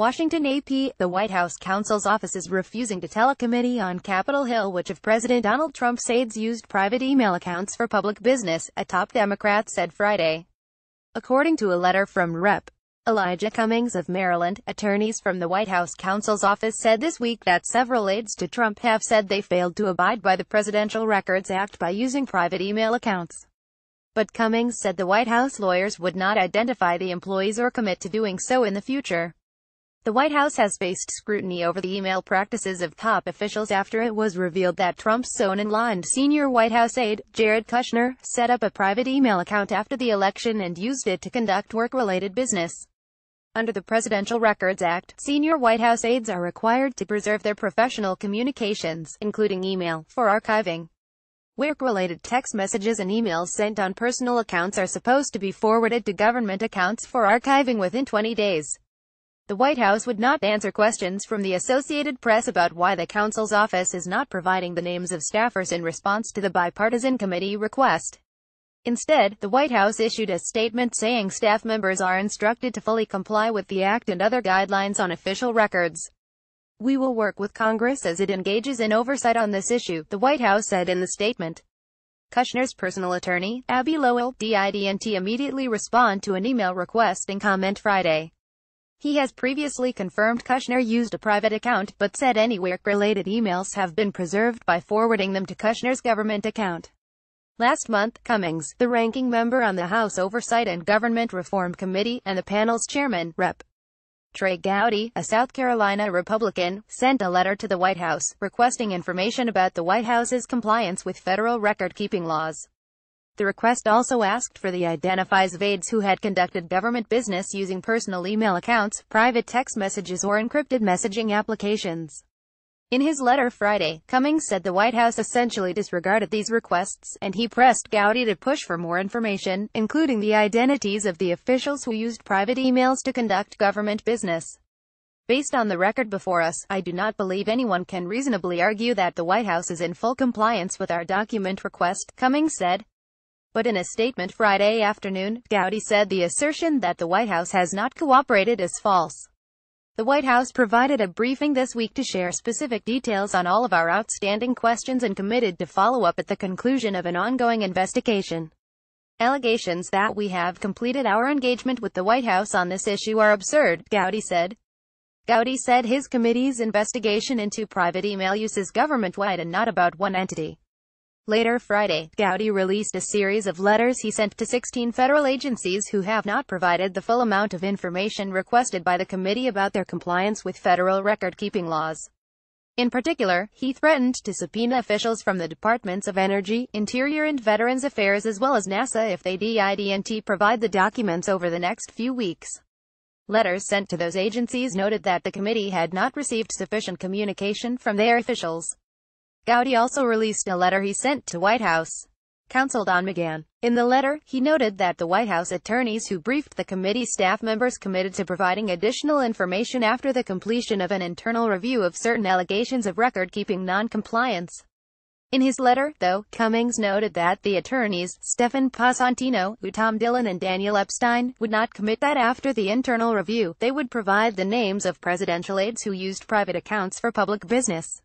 Washington AP, the White House counsel's office is refusing to tell a committee on Capitol Hill which of President Donald Trump's aides used private email accounts for public business, a top Democrat said Friday. According to a letter from Rep. Elijah Cummings of Maryland, attorneys from the White House counsel's office said this week that several aides to Trump have said they failed to abide by the Presidential Records Act by using private email accounts. But Cummings said the White House lawyers would not identify the employees or commit to doing so in the future. The White House has faced scrutiny over the email practices of top officials after it was revealed that Trump's son-in-law and senior White House aide, Jared Kushner, set up a private email account after the election and used it to conduct work-related business. Under the Presidential Records Act, senior White House aides are required to preserve their professional communications, including email, for archiving. Work-related text messages and emails sent on personal accounts are supposed to be forwarded to government accounts for archiving within 20 days. The White House would not answer questions from the Associated Press about why the counsel's office is not providing the names of staffers in response to the bipartisan committee request. Instead, the White House issued a statement saying staff members are instructed to fully comply with the Act and other guidelines on official records. "We will work with Congress as it engages in oversight on this issue," the White House said in the statement. Kushner's personal attorney, Abby Lowell, didn't immediately respond to an email requesting comment Friday. He has previously confirmed Kushner used a private account, but said any work-related emails have been preserved by forwarding them to Kushner's government account. Last month, Cummings, the ranking member on the House Oversight and Government Reform Committee, and the panel's chairman, Rep. Trey Gowdy, a South Carolina Republican, sent a letter to the White House, requesting information about the White House's compliance with federal record-keeping laws. The request also asked for the identifiers of aides who had conducted government business using personal email accounts, private text messages or encrypted messaging applications. In his letter Friday, Cummings said the White House essentially disregarded these requests, and he pressed Gowdy to push for more information, including the identities of the officials who used private emails to conduct government business. "Based on the record before us, I do not believe anyone can reasonably argue that the White House is in full compliance with our document request," Cummings said. But in a statement Friday afternoon, Gowdy said the assertion that the White House has not cooperated is false. "The White House provided a briefing this week to share specific details on all of our outstanding questions and committed to follow up at the conclusion of an ongoing investigation. Allegations that we have completed our engagement with the White House on this issue are absurd," Gowdy said. Gowdy said his committee's investigation into private email use is government-wide and not about one entity. Later Friday, Gowdy released a series of letters he sent to 16 federal agencies who have not provided the full amount of information requested by the committee about their compliance with federal record-keeping laws. In particular, he threatened to subpoena officials from the Departments of Energy, Interior and Veterans Affairs as well as NASA if they didn't provide the documents over the next few weeks. Letters sent to those agencies noted that the committee had not received sufficient communication from their officials. Gowdy also released a letter he sent to White House counsel Don McGahn. In the letter, he noted that the White House attorneys who briefed the committee staff members committed to providing additional information after the completion of an internal review of certain allegations of record-keeping noncompliance. In his letter, though, Cummings noted that the attorneys, Stefan Passantino, Uttam Dillon and Daniel Epstein, would not commit that after the internal review, they would provide the names of presidential aides who used private accounts for public business.